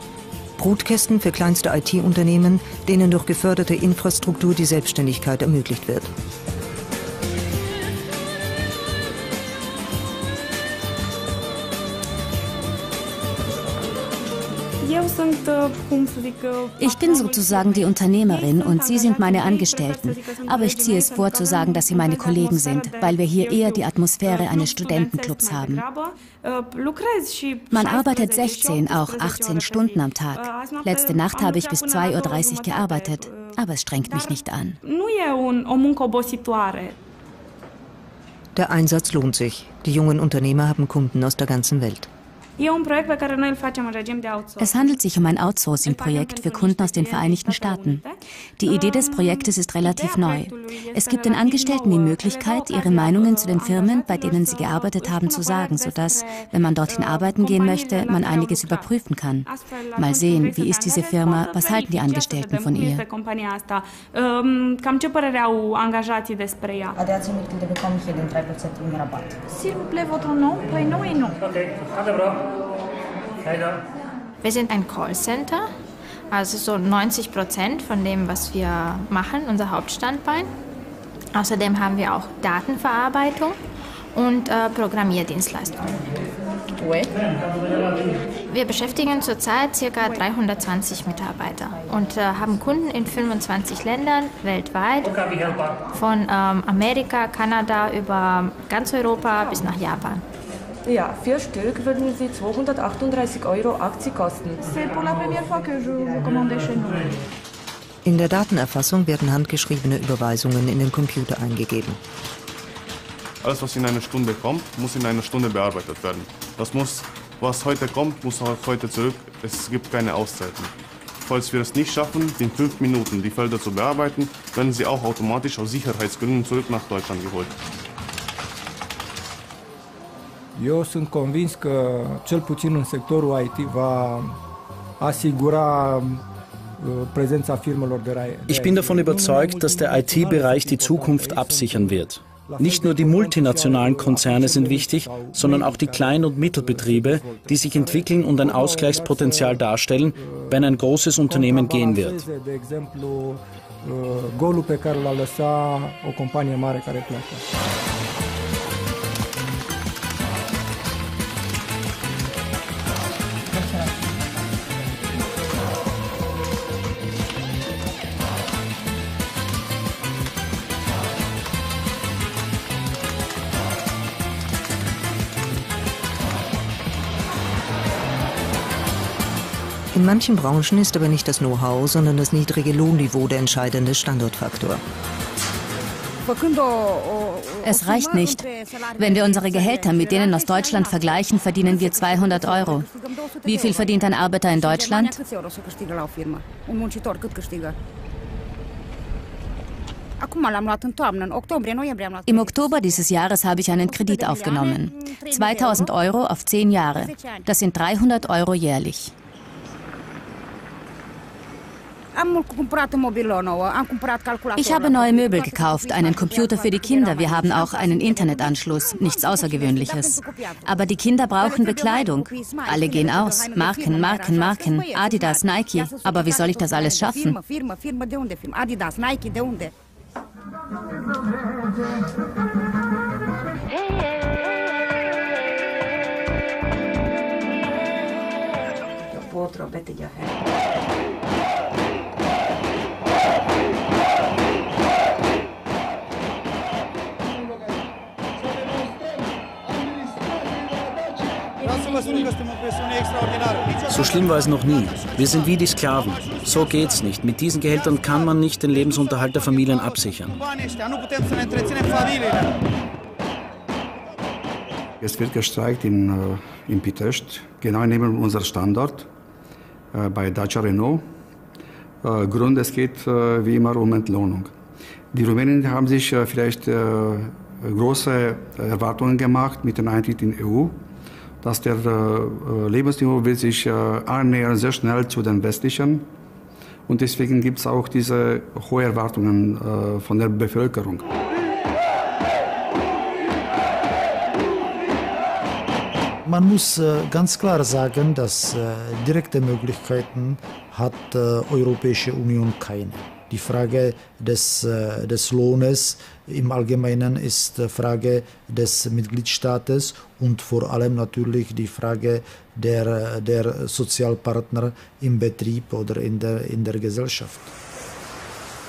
Brutkästen für kleinste IT-Unternehmen, denen durch geförderte Infrastruktur die Selbstständigkeit ermöglicht wird. Ich bin sozusagen die Unternehmerin und Sie sind meine Angestellten. Aber ich ziehe es vor, zu sagen, dass Sie meine Kollegen sind, weil wir hier eher die Atmosphäre eines Studentenclubs haben. Man arbeitet 16, auch 18 Stunden am Tag. Letzte Nacht habe ich bis 2:30 Uhr gearbeitet, aber es strengt mich nicht an. Der Einsatz lohnt sich. Die jungen Unternehmer haben Kunden aus der ganzen Welt. Es handelt sich um ein Outsourcing-Projekt für Kunden aus den Vereinigten Staaten. Die Idee des Projektes ist relativ neu. Es gibt den Angestellten die Möglichkeit, ihre Meinungen zu den Firmen, bei denen sie gearbeitet haben, zu sagen, sodass, wenn man dorthin arbeiten gehen möchte, man einiges überprüfen kann. Mal sehen, wie ist diese Firma, was halten die Angestellten von ihr? Wir sind ein Callcenter, also so 90% von dem, was wir machen, unser Hauptstandbein. Außerdem haben wir auch Datenverarbeitung und Programmierdienstleistungen. Wir beschäftigen zurzeit ca. 320 Mitarbeiter und haben Kunden in 25 Ländern weltweit, von Amerika, Kanada über ganz Europa bis nach Japan. Ja, 4 Stück würden sie 238,80 € kosten. In der Datenerfassung werden handgeschriebene Überweisungen in den Computer eingegeben. Alles, was in einer Stunde kommt, muss in einer Stunde bearbeitet werden. Was heute kommt, muss auch heute zurück. Es gibt keine Auszeiten. Falls wir es nicht schaffen, in 5 Minuten die Felder zu bearbeiten, werden sie auch automatisch aus Sicherheitsgründen zurück nach Deutschland geholt. Eu sunt convins că cel puțin în sectorul IT va asigura prezența firmelor de raie. Ich bin davon überzeugt, dass der IT-Bereich die Zukunft absichern wird. Nicht nur die multinationalen Konzerne sind wichtig, sondern auch die Klein- und Mittelbetriebe, die sich entwickeln und ein Ausgleichspotenzial darstellen, wenn ein großes Unternehmen gehen wird. In manchen Branchen ist aber nicht das Know-how, sondern das niedrige Lohnniveau der entscheidende Standortfaktor. Es reicht nicht. Wenn wir unsere Gehälter mit denen aus Deutschland vergleichen, verdienen wir 200 €. Wie viel verdient ein Arbeiter in Deutschland? Im Oktober dieses Jahres habe ich einen Kredit aufgenommen. 2000 € auf 10 Jahre. Das sind 300 € jährlich. Ich habe neue Möbel gekauft, einen Computer für die Kinder. Wir haben auch einen Internetanschluss. Nichts Außergewöhnliches. Aber die Kinder brauchen Bekleidung. Alle gehen aus. Marken, Marken, Marken. Adidas, Nike. Aber wie soll ich das alles schaffen? So schlimm war es noch nie. Wir sind wie die Sklaven. So geht's nicht. Mit diesen Gehältern kann man nicht den Lebensunterhalt der Familien absichern. Es wird gestreikt in Pitești, genau neben unserem Standort, bei Dacia Renault. Grund, es geht wie immer um Entlohnung. Die Rumänen haben sich vielleicht große Erwartungen gemacht mit dem Eintritt in die EU, dass der Lebensniveau will sich annähern sehr schnell zu den westlichen. Und deswegen gibt es auch diese hohen Erwartungen von der Bevölkerung. Man muss ganz klar sagen, dass direkte Möglichkeiten hat die Europäische Union keine. Die Frage des Lohnes im Allgemeinen ist die Frage des Mitgliedstaates und vor allem natürlich die Frage der Sozialpartner im Betrieb oder in der Gesellschaft.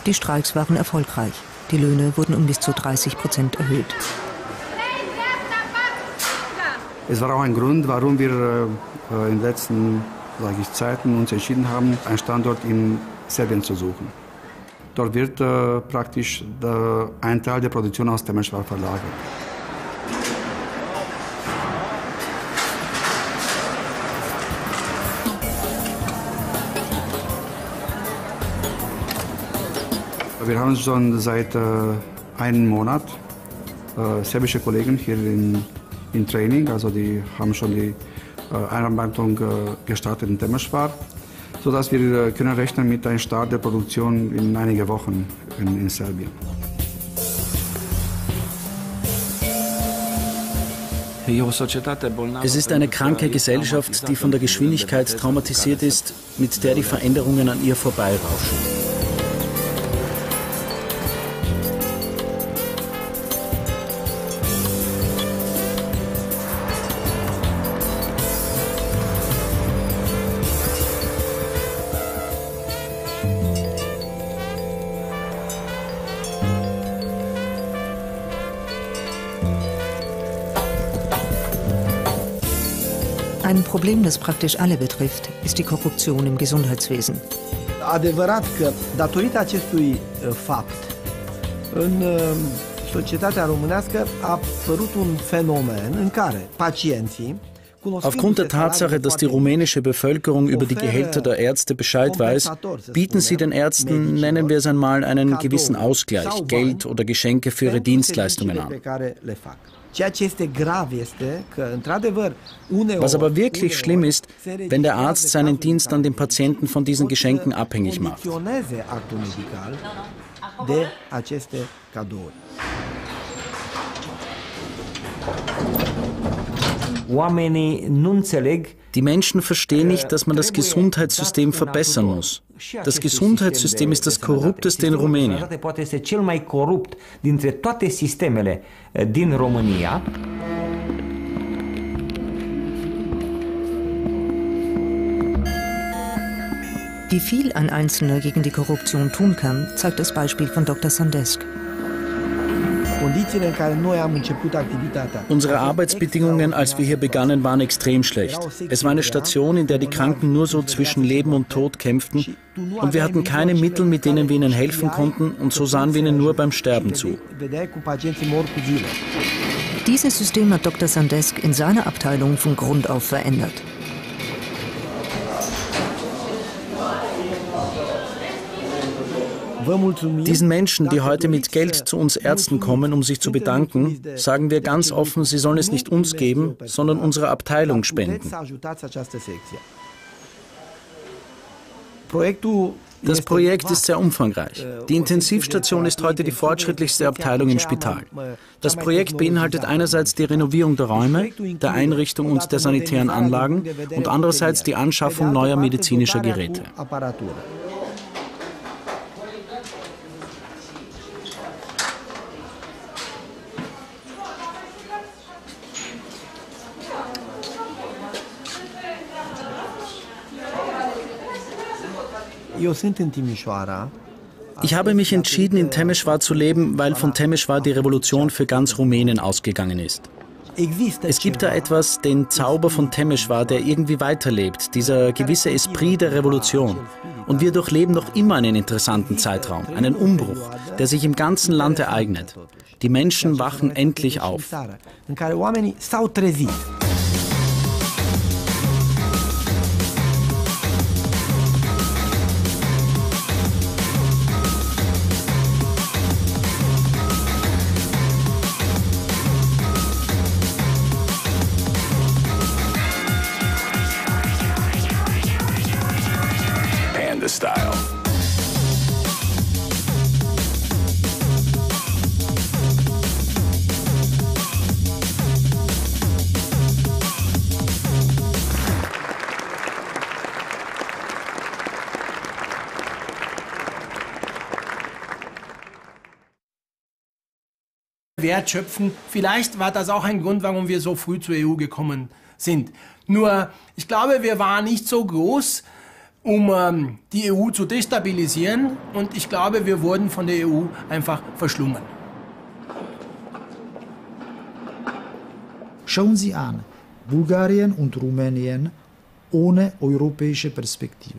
Die Streiks waren erfolgreich. Die Löhne wurden um bis zu 30% erhöht. Es war auch ein Grund, warum wir in den letzten Zeiten uns entschieden haben, einen Standort in Serbien zu suchen. Dort wird praktisch ein Teil der Produktion aus Temeswar verlagert. Wir haben schon seit einem Monat serbische Kollegen hier in Training, also die haben schon die Einarbeitung gestartet in Temeswar, sodass wir können rechnen mit einem Start der Produktion in einigen Wochen in Serbien. Es ist eine kranke Gesellschaft, die von der Geschwindigkeit traumatisiert ist, mit der die Veränderungen an ihr vorbeirauschen. Ein Problem, das praktisch alle betrifft, ist die Korruption im Gesundheitswesen. Adevărat că, datorită acestui fapt, în societatea românească a apărut un fenomen în care pacienții. Aufgrund der Tatsache, dass die rumänische Bevölkerung über die Gehälter der Ärzte Bescheid weiß, bieten sie den Ärzten, nennen wir es einmal, einen gewissen Ausgleich, Geld oder Geschenke für ihre Dienstleistungen an. Was aber wirklich schlimm ist, wenn der Arzt seinen Dienst an den Patienten von diesen Geschenken abhängig macht. Die Menschen verstehen nicht, dass man das Gesundheitssystem verbessern muss. Das Gesundheitssystem ist das korrupteste in Rumänien. Wie viel ein Einzelner gegen die Korruption tun kann, zeigt das Beispiel von Dr. Sandesk. Unsere Arbeitsbedingungen, als wir hier begannen, waren extrem schlecht. Es war eine Station, in der die Kranken nur so zwischen Leben und Tod kämpften. Und wir hatten keine Mittel, mit denen wir ihnen helfen konnten. Und so sahen wir ihnen nur beim Sterben zu. Dieses System hat Dr. Sandesk in seiner Abteilung von Grund auf verändert. Diesen Menschen, die heute mit Geld zu uns Ärzten kommen, um sich zu bedanken, sagen wir ganz offen, sie sollen es nicht uns geben, sondern unserer Abteilung spenden. Das Projekt ist sehr umfangreich. Die Intensivstation ist heute die fortschrittlichste Abteilung im Spital. Das Projekt beinhaltet einerseits die Renovierung der Räume, der Einrichtung und der sanitären Anlagen und andererseits die Anschaffung neuer medizinischer Geräte. Ich habe mich entschieden, in Temeswar zu leben, weil von Temeswar die Revolution für ganz Rumänien ausgegangen ist. Es gibt da etwas, den Zauber von Temeswar, der irgendwie weiterlebt, dieser gewisse Esprit der Revolution. Und wir durchleben noch immer einen interessanten Zeitraum, einen Umbruch, der sich im ganzen Land ereignet. Die Menschen wachen endlich auf. Wert schöpfen. Vielleicht war das auch ein Grund, warum wir so früh zur EU gekommen sind. Nur, ich glaube, wir waren nicht so groß, um die EU zu destabilisieren, und ich glaube, wir wurden von der EU einfach verschlungen. Schauen Sie an, Bulgarien und Rumänien ohne europäische Perspektive.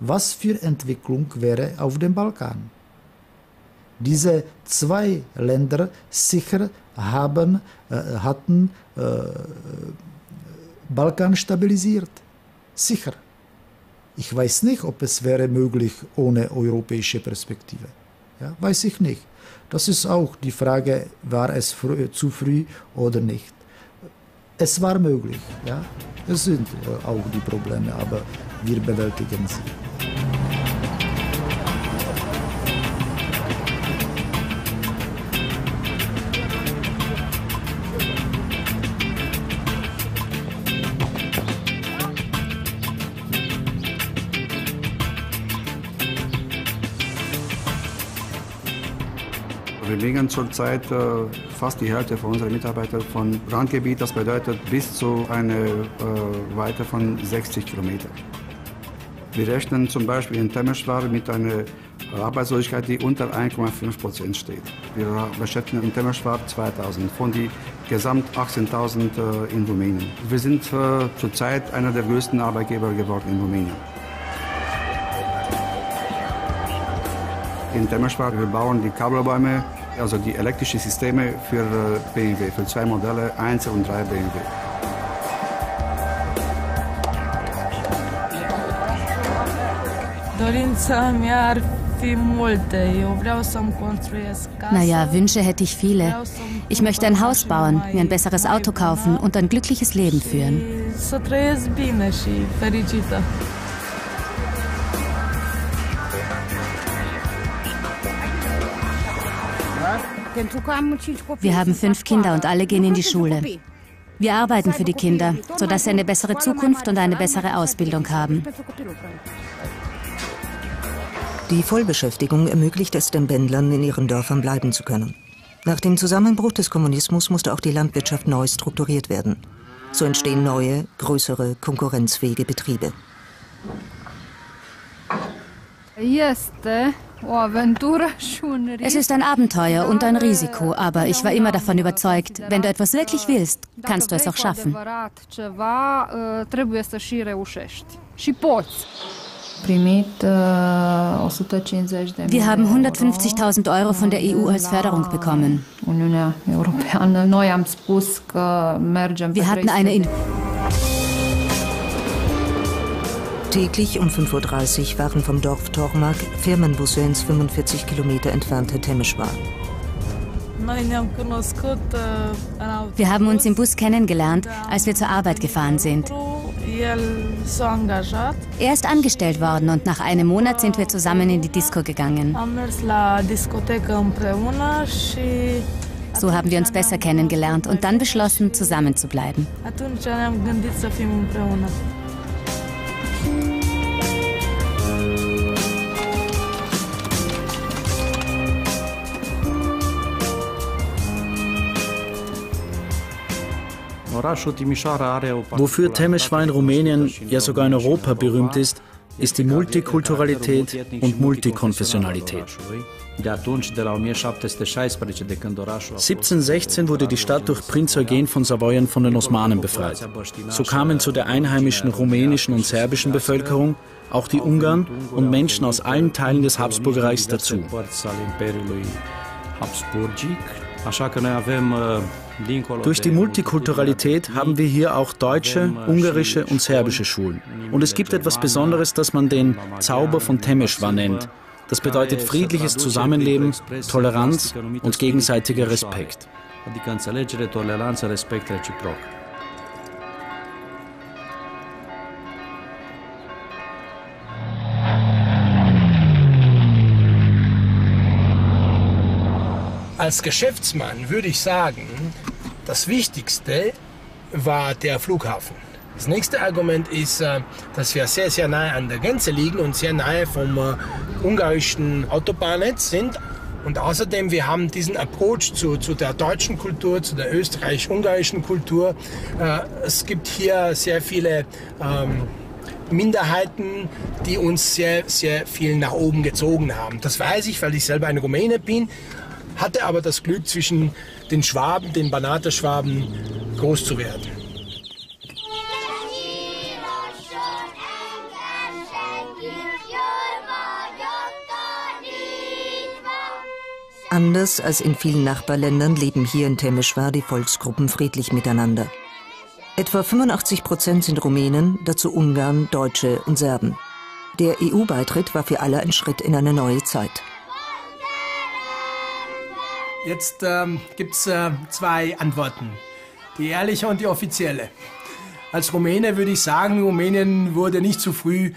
Was für Entwicklung wäre auf dem Balkan? Diese zwei Länder sicher hatten Balkan stabilisiert. Sicher. Ich weiß nicht, ob es wäre möglich ohne europäische Perspektive. Ja, weiß ich nicht. Das ist auch die Frage, war es zu früh oder nicht. Es war möglich. Ja. Es sind auch die Probleme, aber wir bewältigen sie. Wir legen zurzeit fast die Hälfte von unseren Mitarbeitern von Randgebiet, das bedeutet bis zu einer Weite von 60 Kilometern. Wir rechnen zum Beispiel in Temeswar mit einer Arbeitslosigkeit, die unter 1,5% steht. Wir beschäftigen in Temeswar 2.000 von den gesamt 18.000 in Rumänien. Wir sind zurzeit einer der größten Arbeitgeber geworden in Rumänien. In Temeswar, wir bauen die Kabelbäume, also die elektrischen Systeme für BMW, für zwei Modelle, 1 und 3 BMW. Naja, Wünsche hätte ich viele. Ich möchte ein Haus bauen, mir ein besseres Auto kaufen und ein glückliches Leben führen. Wir haben 5 Kinder und alle gehen in die Schule. Wir arbeiten für die Kinder, sodass sie eine bessere Zukunft und eine bessere Ausbildung haben. Die Vollbeschäftigung ermöglicht es den Pendlern, in ihren Dörfern bleiben zu können. Nach dem Zusammenbruch des Kommunismus musste auch die Landwirtschaft neu strukturiert werden. So entstehen neue, größere, konkurrenzfähige Betriebe. Es ist ein Abenteuer und ein Risiko, aber ich war immer davon überzeugt, wenn du etwas wirklich willst, kannst du es auch schaffen. Wir haben 150.000 € von der EU als Förderung bekommen. Wir hatten eine Täglich um 5.30 Uhr waren vom Dorf Tormak Firmenbusse ins 45 Kilometer entfernte Temeswar. Wir haben uns im Bus kennengelernt, als wir zur Arbeit gefahren sind. Er ist angestellt worden und nach einem Monat sind wir zusammen in die Disco gegangen. So haben wir uns besser kennengelernt und dann beschlossen, zusammen zu bleiben. Wofür Temeswar in Rumänien, ja sogar in Europa berühmt ist, ist die Multikulturalität und Multikonfessionalität. 1716 wurde die Stadt durch Prinz Eugen von Savoyen von den Osmanen befreit. So kamen zu der einheimischen rumänischen und serbischen Bevölkerung auch die Ungarn und Menschen aus allen Teilen des Habsburgerreichs dazu. Durch die Multikulturalität haben wir hier auch deutsche, ungarische und serbische Schulen. Und es gibt etwas Besonderes, das man den Zauber von Temeswar nennt. Das bedeutet friedliches Zusammenleben, Toleranz und gegenseitiger Respekt. Als Geschäftsmann würde ich sagen, das Wichtigste war der Flughafen. Das nächste Argument ist, dass wir sehr, sehr nahe an der Grenze liegen und sehr nahe vom ungarischen Autobahnnetz sind. Und außerdem, wir haben diesen Approach zu der deutschen Kultur, zu der österreichisch-ungarischen Kultur. Es gibt hier sehr viele Minderheiten, die uns sehr, sehr viel nach oben gezogen haben. Das weiß ich, weil ich selber ein Rumäne bin. Hatte aber das Glück, zwischen den Schwaben, den Banater Schwaben, groß zu werden. Anders als in vielen Nachbarländern leben hier in Temeswar die Volksgruppen friedlich miteinander. Etwa 85% sind Rumänen, dazu Ungarn, Deutsche und Serben. Der EU-Beitritt war für alle ein Schritt in eine neue Zeit. Jetzt gibt es zwei Antworten, die ehrliche und die offizielle. Als Rumäne würde ich sagen, Rumänien wurde nicht zu früh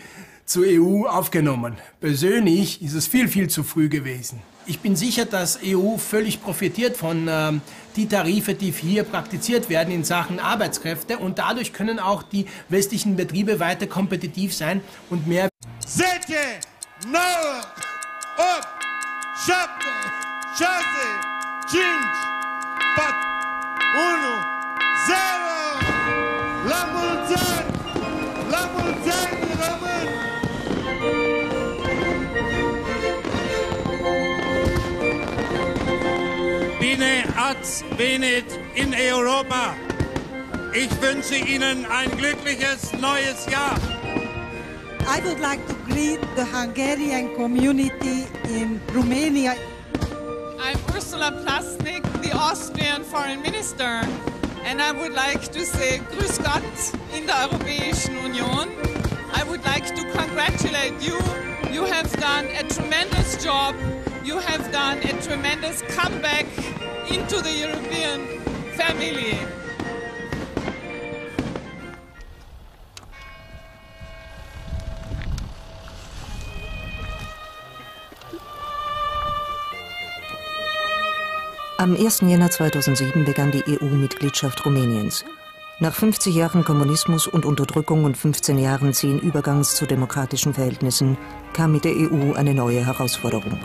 zur EU aufgenommen. Persönlich ist es viel, viel zu früh gewesen. Ich bin sicher, dass EU völlig profitiert von den Tarifen, die hier praktiziert werden in Sachen Arbeitskräfte. Und dadurch können auch die westlichen Betriebe weiter kompetitiv sein und mehr... 6, 9, 8, 7, 6, 5, 4, 1, 0. La mulți ani! La mulți ani români! Bine ați venit in Europa! Ich wünsche Ihnen ein glückliches neues Jahr! I would like to greet the Hungarian community in Romania. I'm Ursula Plassnik, the Austrian Foreign Minister, and I would like to say Grüß Gott in der Europäischen Union. I would like to congratulate you. You have done a tremendous job. You have done a tremendous comeback into the European family. Am 1. Jänner 2007 begann die EU-Mitgliedschaft Rumäniens. Nach 50 Jahren Kommunismus und Unterdrückung und 15 Jahren zähen Übergangs zu demokratischen Verhältnissen kam mit der EU eine neue Herausforderung.